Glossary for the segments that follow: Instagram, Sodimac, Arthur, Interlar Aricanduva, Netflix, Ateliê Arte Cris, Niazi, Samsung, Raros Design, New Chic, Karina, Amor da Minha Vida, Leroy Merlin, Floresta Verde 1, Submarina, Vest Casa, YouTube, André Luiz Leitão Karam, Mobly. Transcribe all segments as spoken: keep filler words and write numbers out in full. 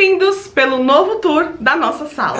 bem-vindos pelo novo tour da nossa sala.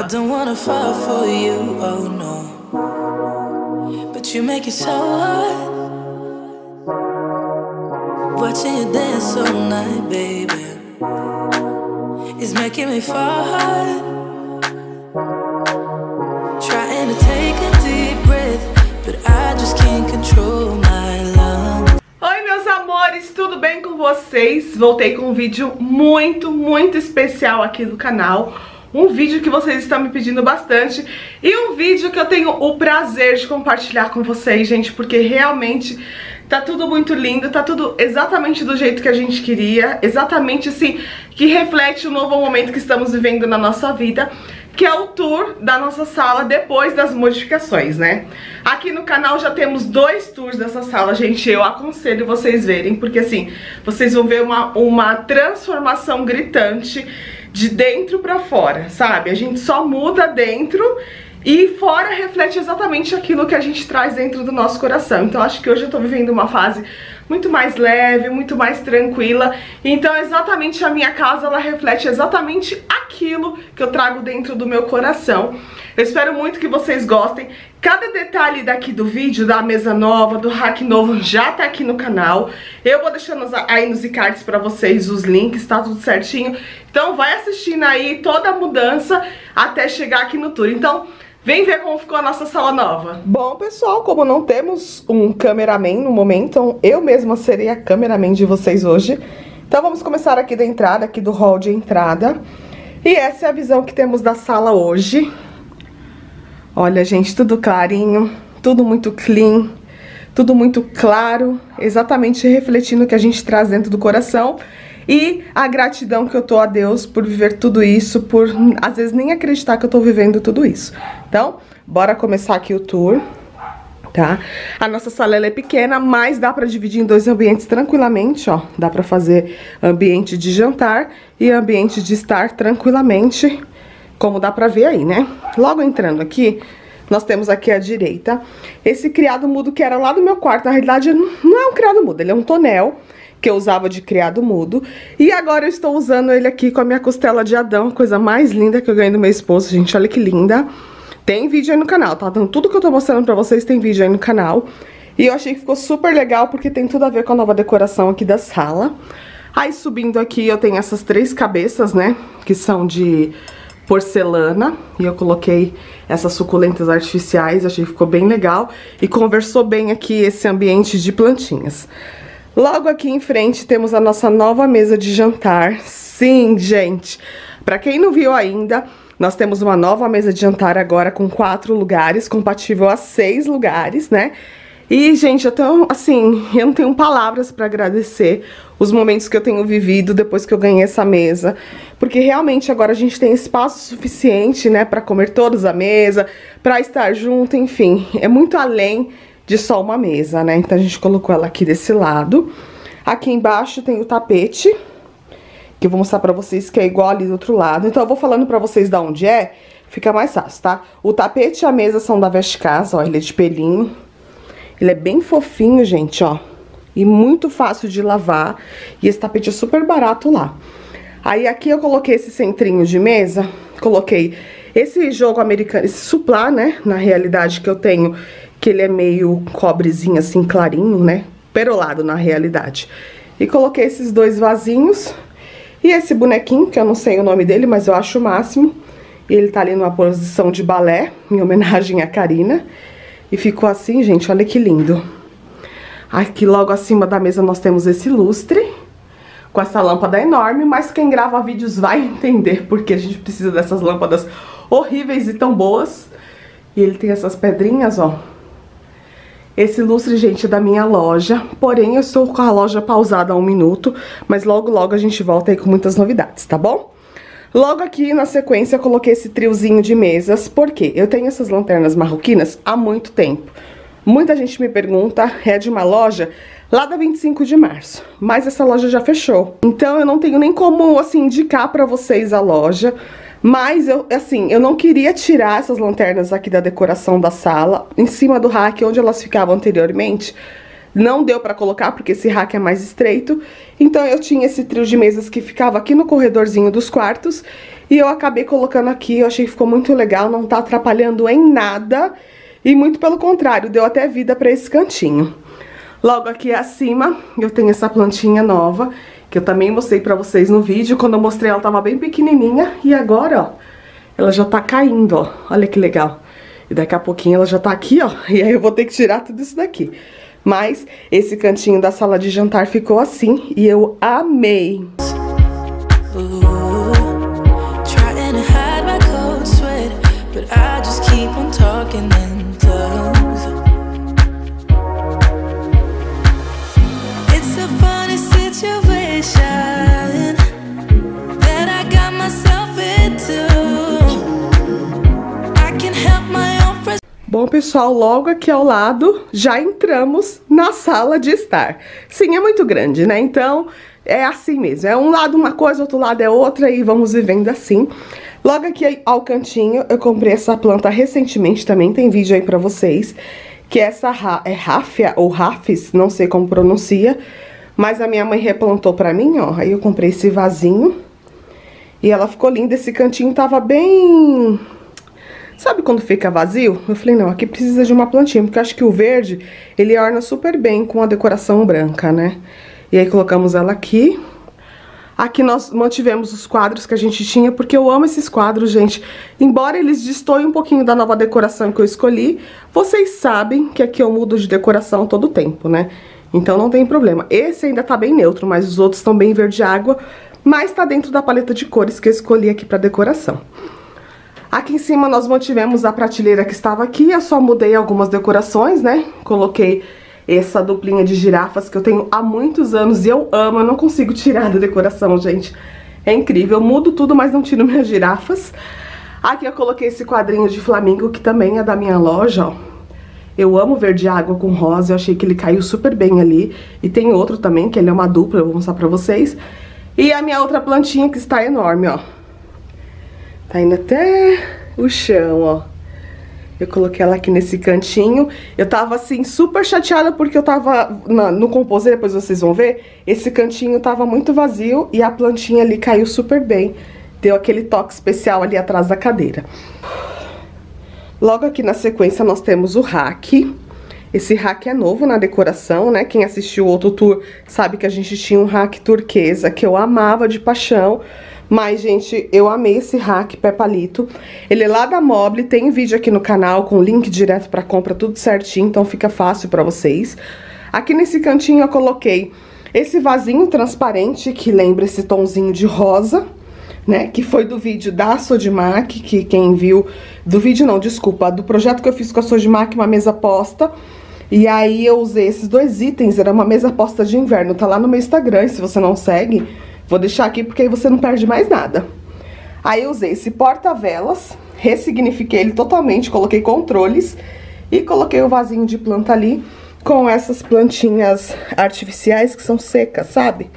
Oi, meus amores, tudo bem com vocês? Voltei com um vídeo muito, muito especial aqui do canal. Um vídeo que vocês estão me pedindo bastante e um vídeo que eu tenho o prazer de compartilhar com vocês, gente, porque realmente tá tudo muito lindo, tá tudo exatamente do jeito que a gente queria, exatamente assim, que reflete o novo momento que estamos vivendo na nossa vida, que é o tour da nossa sala depois das modificações, né? Aqui no canal já temos dois tours dessa sala, gente, eu aconselho vocês verem, porque assim, vocês vão ver uma, uma transformação gritante de dentro pra fora, sabe? A gente só muda dentro e fora reflete exatamente aquilo que a gente traz dentro do nosso coração. Então acho que hoje eu tô vivendo uma fase muito mais leve, muito mais tranquila. Então exatamente a minha casa, ela reflete exatamente aquilo que eu trago dentro do meu coração. Eu espero muito que vocês gostem. Cada detalhe daqui do vídeo, da mesa nova, do hack novo, já tá aqui no canal. Eu vou deixando aí nos cards pra vocês os links, tá tudo certinho. Então vai assistindo aí toda a mudança até chegar aqui no tour. Então vem ver como ficou a nossa sala nova. Bom, pessoal, como não temos um cameraman no momento, eu mesma serei a cameraman de vocês hoje. Então vamos começar aqui da entrada, aqui do hall de entrada. E essa é a visão que temos da sala hoje. Olha, gente, tudo clarinho, tudo muito clean, tudo muito claro, exatamente refletindo o que a gente traz dentro do coração. E a gratidão que eu tô a Deus por viver tudo isso, por às vezes nem acreditar que eu tô vivendo tudo isso. Então, bora começar aqui o tour, tá? A nossa sala, ela é pequena, mas dá pra dividir em dois ambientes tranquilamente, ó. Dá pra fazer ambiente de jantar e ambiente de estar tranquilamente, como dá pra ver aí, né? Logo entrando aqui, nós temos aqui à direita esse criado mudo que era lá do meu quarto. Na realidade, não é um criado mudo, ele é um tonel que eu usava de criado mudo, e agora eu estou usando ele aqui com a minha costela de Adão, coisa mais linda que eu ganhei do meu esposo, gente, olha que linda. Tem vídeo aí no canal, tá? Então tudo que eu tô mostrando pra vocês tem vídeo aí no canal, e eu achei que ficou super legal, porque tem tudo a ver com a nova decoração aqui da sala. Aí subindo aqui eu tenho essas três cabeças, né, que são de porcelana, e eu coloquei essas suculentas artificiais, achei que ficou bem legal, e conversou bem aqui esse ambiente de plantinhas. Logo aqui em frente temos a nossa nova mesa de jantar. Sim, gente, pra quem não viu ainda, nós temos uma nova mesa de jantar agora com quatro lugares, compatível a seis lugares, né? E, gente, eu tô, assim, eu não tenho palavras pra agradecer os momentos que eu tenho vivido depois que eu ganhei essa mesa, porque realmente agora a gente tem espaço suficiente, né, pra comer todos à mesa, pra estar junto, enfim, é muito além de só uma mesa, né? Então a gente colocou ela aqui desse lado. Aqui embaixo tem o tapete, que eu vou mostrar pra vocês que é igual ali do outro lado. Então eu vou falando pra vocês da onde é, fica mais fácil, tá? O tapete e a mesa são da Vest Casa, ó, ele é de pelinho. Ele é bem fofinho, gente, ó, e muito fácil de lavar, e esse tapete é super barato lá. Aí aqui eu coloquei esse centrinho de mesa, coloquei esse jogo americano, esse suplá, né, na realidade que eu tenho, que ele é meio cobrezinho, assim, clarinho, né? Perolado, na realidade. E coloquei esses dois vasinhos. E esse bonequinho, que eu não sei o nome dele, mas eu acho o máximo. Ele tá ali numa posição de balé, em homenagem à Karina. E ficou assim, gente, olha que lindo. Aqui, logo acima da mesa, nós temos esse lustre, com essa lâmpada enorme, mas quem grava vídeos vai entender, porque a gente precisa dessas lâmpadas horríveis e tão boas. E ele tem essas pedrinhas, ó. Esse lustre, gente, é da minha loja, porém eu estou com a loja pausada há um minuto, mas logo, logo a gente volta aí com muitas novidades, tá bom? Logo aqui, na sequência, eu coloquei esse triozinho de mesas, porque eu tenho essas lanternas marroquinas há muito tempo. Muita gente me pergunta, é de uma loja lá da vinte e cinco de março, mas essa loja já fechou. Então eu não tenho nem como, assim, indicar pra vocês a loja. Mas, eu, assim, eu não queria tirar essas lanternas aqui da decoração da sala, em cima do rack, onde elas ficavam anteriormente, Não deu pra colocar, porque esse rack é mais estreito. Então eu tinha esse trio de mesas que ficava aqui no corredorzinho dos quartos. E eu acabei colocando aqui, eu achei que ficou muito legal, não tá atrapalhando em nada. E muito pelo contrário, deu até vida pra esse cantinho. Logo aqui acima, eu tenho essa plantinha nova, que eu também mostrei pra vocês no vídeo. Quando eu mostrei, ela tava bem pequenininha. E agora, ó, ela já tá caindo, ó. Olha que legal. E daqui a pouquinho ela já tá aqui, ó. E aí eu vou ter que tirar tudo isso daqui. Mas esse cantinho da sala de jantar ficou assim e eu amei. Bom, pessoal, logo aqui ao lado, já entramos na sala de estar. Sim, é muito grande, né? Então, é assim mesmo. É um lado uma coisa, outro lado é outra e vamos vivendo assim. Logo aqui ao cantinho, eu comprei essa planta recentemente também, tem vídeo aí pra vocês. Que essa é ráfia ou ráfis, não sei como pronuncia. Mas a minha mãe replantou pra mim, ó. Aí eu comprei esse vasinho. E ela ficou linda, esse cantinho tava bem... Sabe quando fica vazio? Eu falei, não, aqui precisa de uma plantinha, porque eu acho que o verde, ele orna super bem com a decoração branca, né? E aí colocamos ela aqui. Aqui nós mantivemos os quadros que a gente tinha, porque eu amo esses quadros, gente. Embora eles destoiem um pouquinho da nova decoração que eu escolhi, vocês sabem que aqui eu mudo de decoração todo tempo, né? Então não tem problema. Esse ainda tá bem neutro, mas os outros estão bem verde água, mas tá dentro da paleta de cores que eu escolhi aqui pra decoração. Aqui em cima nós mantivemos a prateleira que estava aqui, eu só mudei algumas decorações, né? Coloquei essa duplinha de girafas que eu tenho há muitos anos e eu amo, eu não consigo tirar da decoração, gente. É incrível, eu mudo tudo, mas não tiro minhas girafas. Aqui eu coloquei esse quadrinho de flamingo, que também é da minha loja, ó. Eu amo verde água com rosa, eu achei que ele caiu super bem ali. E tem outro também, que ele é uma dupla, eu vou mostrar pra vocês. E a minha outra plantinha que está enorme, ó. Tá indo até o chão, ó. Eu coloquei ela aqui nesse cantinho. Eu tava, assim, super chateada porque eu tava na, no composer, depois vocês vão ver. Esse cantinho tava muito vazio e a plantinha ali caiu super bem. Deu aquele toque especial ali atrás da cadeira. Logo aqui na sequência nós temos o rack. Esse rack é novo na decoração, né? Quem assistiu o outro tour sabe que a gente tinha um rack turquesa que eu amava de paixão. Mas, gente, eu amei esse rack pé palito. Ele é lá da Mobly, tem vídeo aqui no canal com link direto pra compra, tudo certinho, então fica fácil pra vocês. Aqui nesse cantinho eu coloquei esse vasinho transparente, que lembra esse tonzinho de rosa, né? Que foi do vídeo da Sodimac, que quem viu... Do vídeo não, desculpa, do projeto que eu fiz com a Sodimac, uma mesa posta. E aí eu usei esses dois itens, era uma mesa posta de inverno, tá lá no meu Instagram, se você não segue... Vou deixar aqui porque aí você não perde mais nada. Aí eu usei esse porta-velas, ressignifiquei ele totalmente, coloquei controles e coloquei o vasinho de planta ali com essas plantinhas artificiais que são secas, sabe?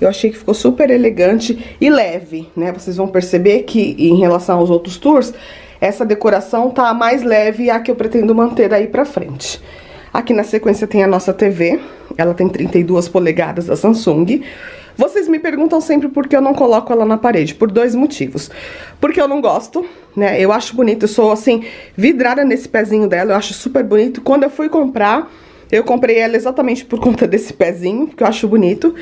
Eu achei que ficou super elegante e leve, né? Vocês vão perceber que em relação aos outros tours, essa decoração tá mais leve e é a que eu pretendo manter aí pra frente. Aqui na sequência tem a nossa T V, ela tem trinta e duas polegadas da Samsung. Vocês me perguntam sempre por que eu não coloco ela na parede, por dois motivos. Porque eu não gosto, né, eu acho bonito, eu sou assim, vidrada nesse pezinho dela, eu acho super bonito. Quando eu fui comprar, eu comprei ela exatamente por conta desse pezinho, porque eu acho bonito.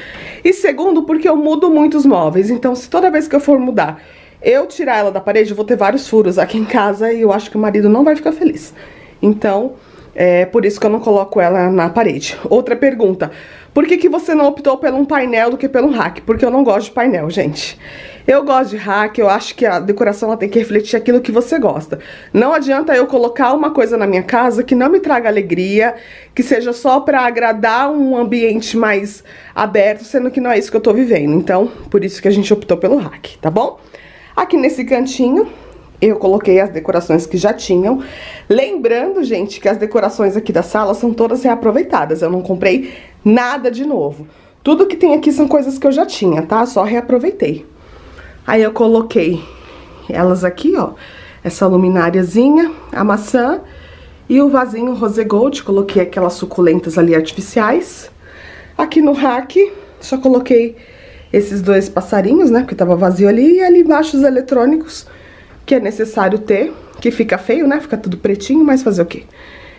E segundo, porque eu mudo muitos móveis, então se toda vez que eu for mudar, eu tirar ela da parede, eu vou ter vários furos aqui em casa e eu acho que o marido não vai ficar feliz. Então... É por isso que eu não coloco ela na parede. Outra pergunta, por que que você não optou por um painel do que pelo rack? Porque eu não gosto de painel, gente. Eu gosto de rack, eu acho que a decoração ela tem que refletir aquilo que você gosta. Não adianta eu colocar uma coisa na minha casa que não me traga alegria, que seja só pra agradar um ambiente mais aberto, sendo que não é isso que eu tô vivendo. Então, por isso que a gente optou pelo rack, tá bom? Aqui nesse cantinho... Eu coloquei as decorações que já tinham. Lembrando, gente, que as decorações aqui da sala são todas reaproveitadas. Eu não comprei nada de novo. Tudo que tem aqui são coisas que eu já tinha, tá? Só reaproveitei. Aí eu coloquei elas aqui, ó. Essa lumináriazinha, a maçã E o vasinho rosé gold, coloquei aquelas suculentas ali artificiais. Aqui no rack, só coloquei esses dois passarinhos, né, porque tava vazio ali. E ali embaixo os eletrônicos, que é necessário ter, que fica feio, né, fica tudo pretinho, mas fazer o quê?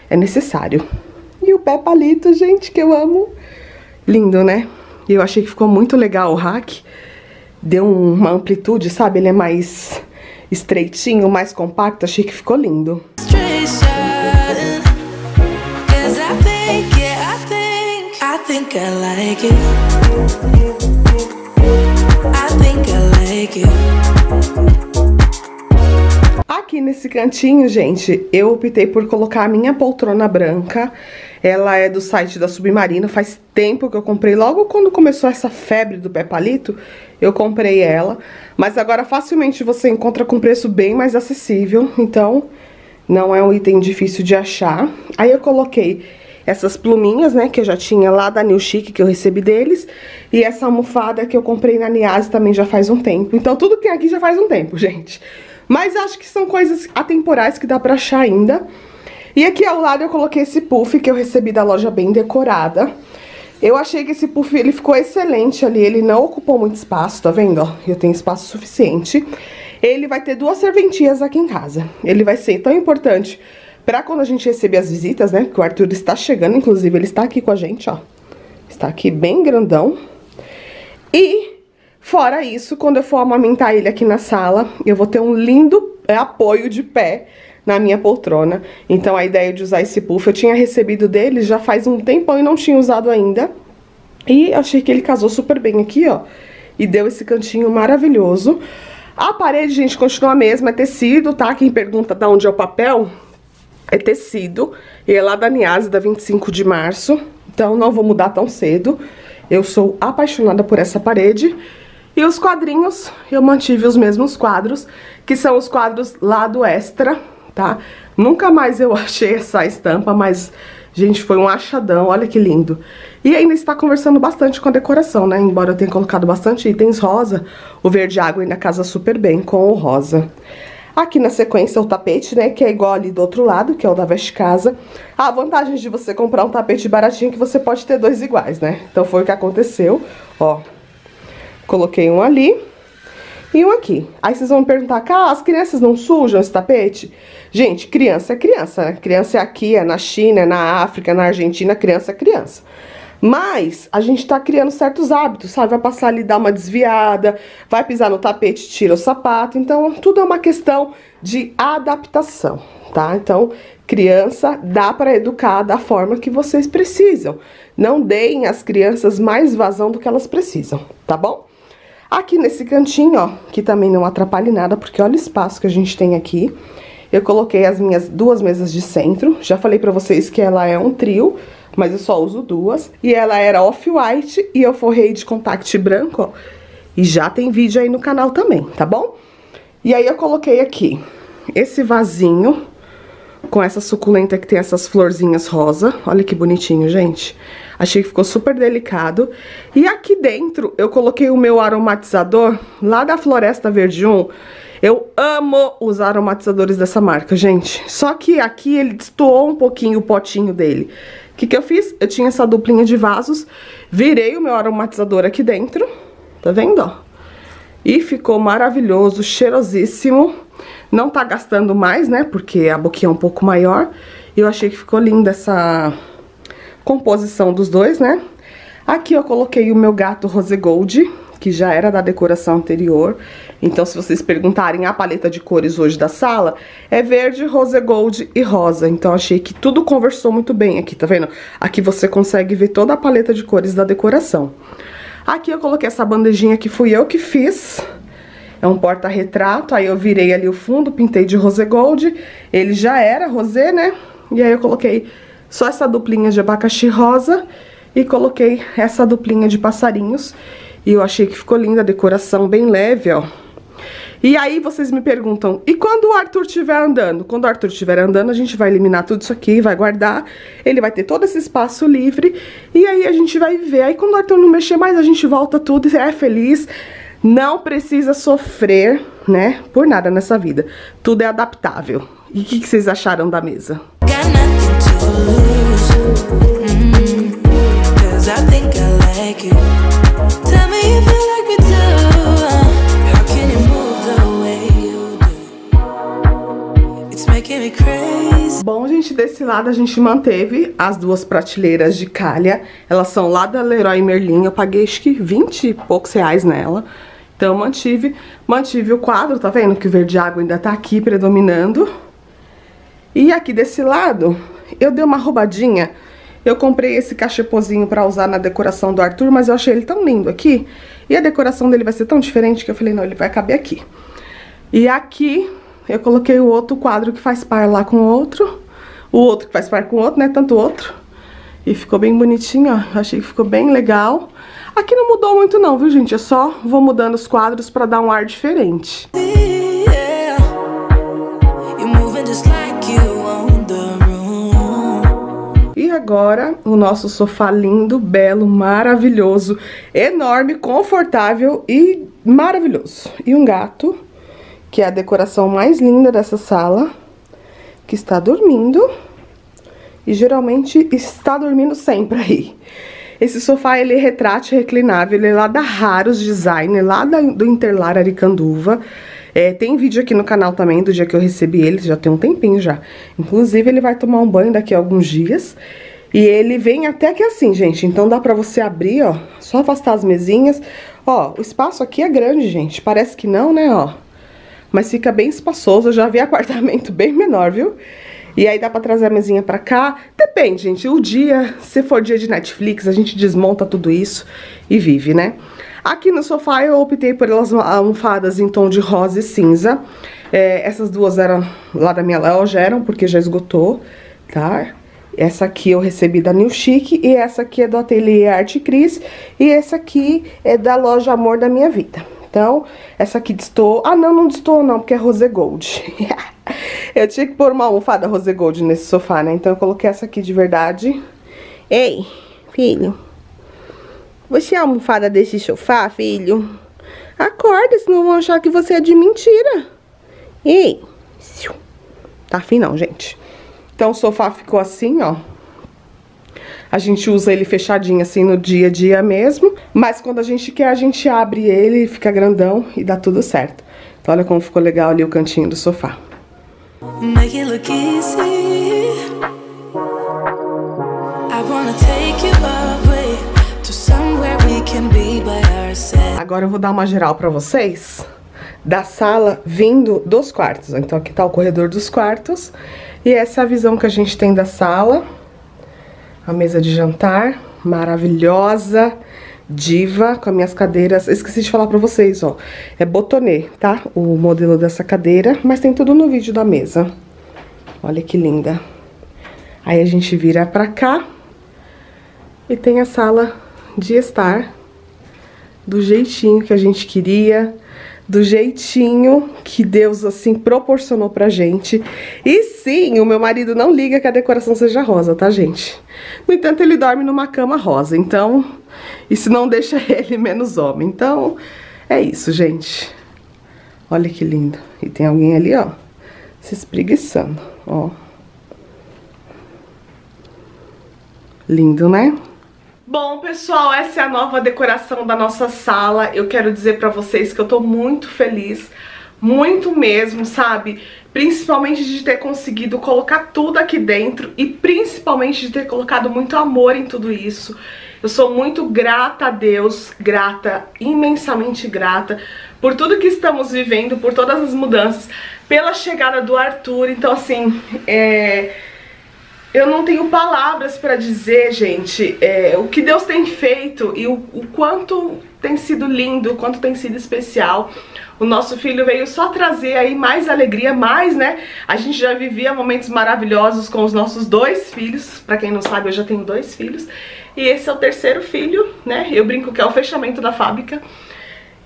É necessário. E o pé palito, gente, que eu amo. Lindo, né? E eu achei que ficou muito legal o rack. Deu uma amplitude, sabe? Ele é mais estreitinho, mais compacto. Achei que ficou lindo. Aqui nesse cantinho, gente, eu optei por colocar a minha poltrona branca. Ela é do site da Submarina, faz tempo que eu comprei. Logo quando começou essa febre do pé palito, eu comprei ela. Mas agora facilmente você encontra com preço bem mais acessível, então não é um item difícil de achar. Aí eu coloquei essas pluminhas, né, que eu já tinha lá da New Chic, que eu recebi deles. E essa almofada que eu comprei na Niazi também já faz um tempo. Então tudo que tem aqui já faz um tempo, gente. Mas acho que são coisas atemporais que dá pra achar ainda. E aqui ao lado eu coloquei esse puff que eu recebi da loja bem decorada. Eu achei que esse puff, ele ficou excelente ali, ele não ocupou muito espaço, tá vendo? Ó, eu tenho espaço suficiente. Ele vai ter duas serventias aqui em casa. Ele vai ser tão importante pra quando a gente receber as visitas, né? Porque o Arthur está chegando, inclusive ele está aqui com a gente, ó. Está aqui bem grandão. E... fora isso, quando eu for amamentar ele aqui na sala, eu vou ter um lindo apoio de pé na minha poltrona. Então a ideia de usar esse puff, eu tinha recebido dele já faz um tempão e não tinha usado ainda. E achei que ele casou super bem aqui, ó. E deu esse cantinho maravilhoso. A parede, gente, continua a mesma, é tecido, tá? Quem pergunta de onde é o papel, é tecido. E é lá da Niazi, da vinte e cinco de março. Então não vou mudar tão cedo. Eu sou apaixonada por essa parede. E os quadrinhos, eu mantive os mesmos quadros, que são os quadros lá do Extra, tá? Nunca mais eu achei essa estampa, mas, gente, foi um achadão, olha que lindo. E ainda está conversando bastante com a decoração, né? Embora eu tenha colocado bastante itens rosa, o verde água ainda casa super bem com o rosa. Aqui na sequência o tapete, né, que é igual ali do outro lado, que é o da Vest Casa. A vantagem de você comprar um tapete baratinho é que você pode ter dois iguais, né? Então foi o que aconteceu, ó. Coloquei um ali e um aqui. Aí vocês vão me perguntar, ah, as crianças não sujam esse tapete? Gente, criança é criança, né? Criança é aqui, é na China, é na África, é na Argentina, criança é criança. Mas a gente tá criando certos hábitos, sabe? Vai passar ali, dar uma desviada, vai pisar no tapete, tira o sapato. Então, tudo é uma questão de adaptação, tá? Então, criança dá pra educar da forma que vocês precisam. Não deem às crianças mais vazão do que elas precisam, tá bom? Aqui nesse cantinho, ó, que também não atrapalha nada, porque olha o espaço que a gente tem aqui. Eu coloquei as minhas duas mesas de centro. Já falei pra vocês que ela é um trio, mas eu só uso duas. E ela era off-white e eu forrei de contact branco, ó. E já tem vídeo aí no canal também, tá bom? E aí eu coloquei aqui esse vasinho com essa suculenta que tem essas florzinhas rosa. Olha que bonitinho, gente. Achei que ficou super delicado. E aqui dentro eu coloquei o meu aromatizador lá da Floresta Verde um. Eu amo os aromatizadores dessa marca, gente. Só que aqui ele destoou um pouquinho o potinho dele. O que que eu fiz? Eu tinha essa duplinha de vasos, virei o meu aromatizador aqui dentro, tá vendo, ó? E ficou maravilhoso, cheirosíssimo. Não tá gastando mais, né, porque a boquinha é um pouco maior. E eu achei que ficou linda essa composição dos dois, né? Aqui eu coloquei o meu gato rosé gold, que já era da decoração anterior. Então, se vocês perguntarem, a paleta de cores hoje da sala é verde, rosé gold e rosa. Então, achei que tudo conversou muito bem aqui, tá vendo? Aqui você consegue ver toda a paleta de cores da decoração. Aqui eu coloquei essa bandejinha que fui eu que fiz. É um porta-retrato, aí eu virei ali o fundo, pintei de rosé gold. Ele já era rosé, né? E aí eu coloquei só essa duplinha de abacaxi rosa e coloquei essa duplinha de passarinhos. E eu achei que ficou linda a decoração, bem leve, ó. E aí vocês me perguntam, e quando o Arthur estiver andando? Quando o Arthur estiver andando, a gente vai eliminar tudo isso aqui, vai guardar. Ele vai ter todo esse espaço livre. E aí a gente vai viver. Aí quando o Arthur não mexer mais, a gente volta tudo e é feliz. Não precisa sofrer, né, por nada nessa vida. Tudo é adaptável. E o que, que vocês acharam da mesa? Gana. Bom, gente, desse lado a gente manteve as duas prateleiras de calha. Elas são lá da Leroy Merlin. Eu paguei acho que vinte e poucos reais nela. Então mantive, mantive o quadro, tá vendo? Que o verde água ainda tá aqui predominando. E aqui desse lado, eu dei uma roubadinha. Eu comprei esse cachepozinho pra usar na decoração do Arthur, mas eu achei ele tão lindo aqui. E a decoração dele vai ser tão diferente que eu falei, não, ele vai caber aqui. E aqui eu coloquei o outro quadro que faz par lá com o outro. O outro que faz par com o outro, né? Tanto o outro. E ficou bem bonitinho, ó. Eu achei que ficou bem legal. Aqui não mudou muito não, viu, gente? Eu só vou mudando os quadros pra dar um ar diferente. E agora, o nosso sofá lindo, belo, maravilhoso, enorme, confortável e maravilhoso. E um gato, que é a decoração mais linda dessa sala, que está dormindo. E geralmente está dormindo sempre aí. Esse sofá, ele é retrátil, reclinável, ele é lá da Raros Design, lá da, do Interlar Aricanduva. É, tem vídeo aqui no canal também, do dia que eu recebi ele, já tem um tempinho já. Inclusive, ele vai tomar um banho daqui a alguns dias. E ele vem até aqui assim, gente, então dá pra você abrir, ó, só afastar as mesinhas. Ó, o espaço aqui é grande, gente, parece que não, né, ó. Mas fica bem espaçoso, eu já vi apartamento bem menor, viu? E aí dá pra trazer a mesinha pra cá. Depende, gente, o dia, se for dia de Netflix, a gente desmonta tudo isso e vive, né? Aqui no sofá eu optei por elas almofadas em tom de rosa e cinza. É, essas duas eram lá da minha loja, eram porque já esgotou, tá? Essa aqui eu recebi da New Chic e essa aqui é do Ateliê Arte Cris. E essa aqui é da loja Amor da Minha Vida. Então, essa aqui destoou. Ah, não, não destoou não, porque é rosé gold. Eu tinha que pôr uma almofada rosé gold nesse sofá, né? Então eu coloquei essa aqui de verdade. Ei, filho. Você é a almofada desse sofá, filho? Acorda, senão vão achar que você é de mentira. Ei. Tá afim não, gente. Então o sofá ficou assim, ó. A gente usa ele fechadinho assim no dia a dia mesmo. Mas quando a gente quer, a gente abre ele, fica grandão e dá tudo certo. Então olha como ficou legal ali o cantinho do sofá. Make it look easy. I wanna take you away to somewhere we can be by ourselves. Agora eu vou dar uma geral pra vocês da sala vindo dos quartos. Então aqui tá o corredor dos quartos. E essa é a visão que a gente tem da sala. A mesa de jantar, maravilhosa, diva, com as minhas cadeiras. Esqueci de falar pra vocês, ó. É botonê, tá? O modelo dessa cadeira, mas tem tudo no vídeo da mesa. Olha que linda. Aí a gente vira pra cá e tem a sala de estar do jeitinho que a gente queria, do jeitinho que Deus, assim, proporcionou pra gente. E sim, o meu marido não liga que a decoração seja rosa, tá, gente? No entanto, ele dorme numa cama rosa, então... Isso não deixa ele menos homem. Então, é isso, gente. Olha que lindo. E tem alguém ali, ó, se espreguiçando, ó. Lindo, né? Bom, pessoal, essa é a nova decoração da nossa sala. Eu quero dizer pra vocês que eu tô muito feliz, muito mesmo, sabe? Principalmente de ter conseguido colocar tudo aqui dentro e principalmente de ter colocado muito amor em tudo isso. Eu sou muito grata a Deus, grata, imensamente grata, por tudo que estamos vivendo, por todas as mudanças, pela chegada do Arthur. Então, assim, é... eu não tenho palavras pra dizer, gente, é, o que Deus tem feito e o, o quanto tem sido lindo, o quanto tem sido especial. O nosso filho veio só trazer aí mais alegria, mais, né? A gente já vivia momentos maravilhosos com os nossos dois filhos. Pra quem não sabe, eu já tenho dois filhos. E esse é o terceiro filho, né? Eu brinco que é o fechamento da fábrica.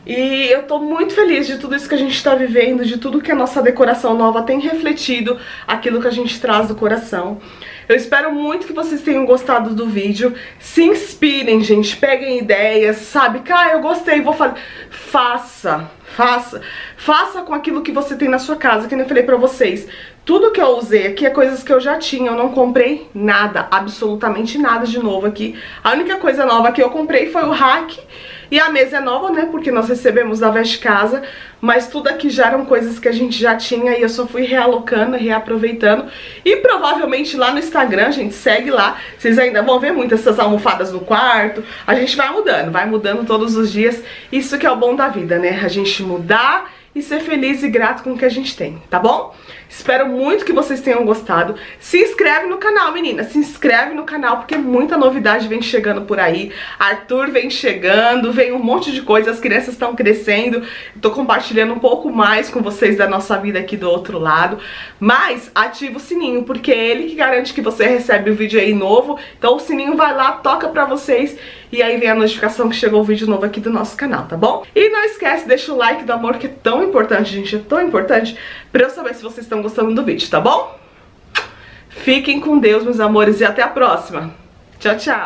E eu tô muito feliz de tudo isso que a gente tá vivendo, de tudo que a nossa decoração nova tem refletido, aquilo que a gente traz do coração. Eu espero muito que vocês tenham gostado do vídeo. Se inspirem, gente. Peguem ideias, sabe? Cara, eu gostei, vou fazer. Faça, faça. Faça com aquilo que você tem na sua casa. Que nem eu falei pra vocês. Tudo que eu usei aqui é coisas que eu já tinha. Eu não comprei nada, absolutamente nada de novo aqui. A única coisa nova que eu comprei foi o rack. E a mesa é nova, né? Porque nós recebemos da Vest Casa. Mas tudo aqui já eram coisas que a gente já tinha e eu só fui realocando, reaproveitando. E provavelmente lá no Instagram, gente, segue lá. Vocês ainda vão ver muito essas almofadas no quarto. A gente vai mudando, vai mudando todos os dias. Isso que é o bom da vida, né? A gente mudar e ser feliz e grato com o que a gente tem, tá bom? Espero muito que vocês tenham gostado. Se inscreve no canal, meninas. Se inscreve no canal, porque muita novidade vem chegando por aí. Arthur vem chegando, vem um monte de coisa. As crianças estão crescendo. Tô compartilhando um pouco mais com vocês da nossa vida aqui do outro lado. Mas ativa o sininho, porque é ele que garante que você recebe o vídeo aí novo. Então o sininho vai lá, toca pra vocês. E aí vem a notificação que chegou o vídeo novo aqui do nosso canal, tá bom? E não esquece, deixa o like do amor, que é tão importante, gente. É tão importante pra eu saber se vocês estão gostando do vídeo, tá bom? Fiquem com Deus, meus amores, e até a próxima. Tchau, tchau.